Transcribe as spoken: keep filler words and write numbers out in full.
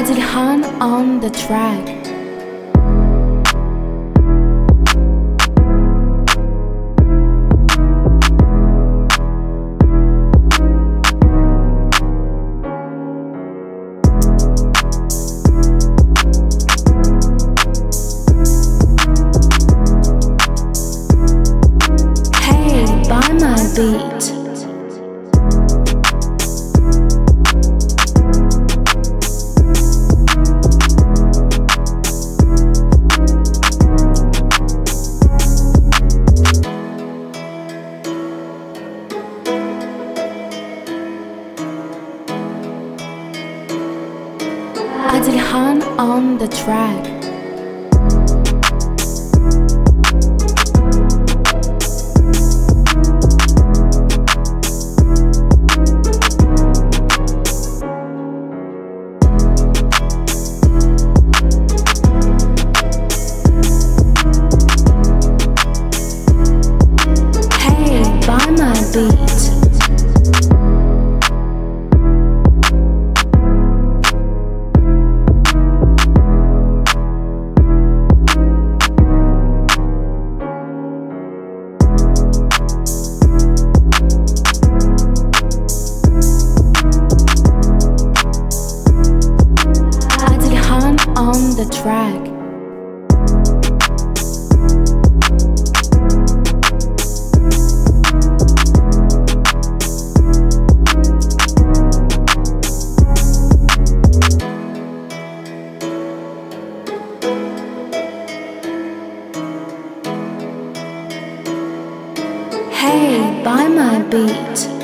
ADILHAN on the track. Hey, buy my beat. ADILHAN on the track. Hey, buy my beat. On the track. Hey, buy my beat.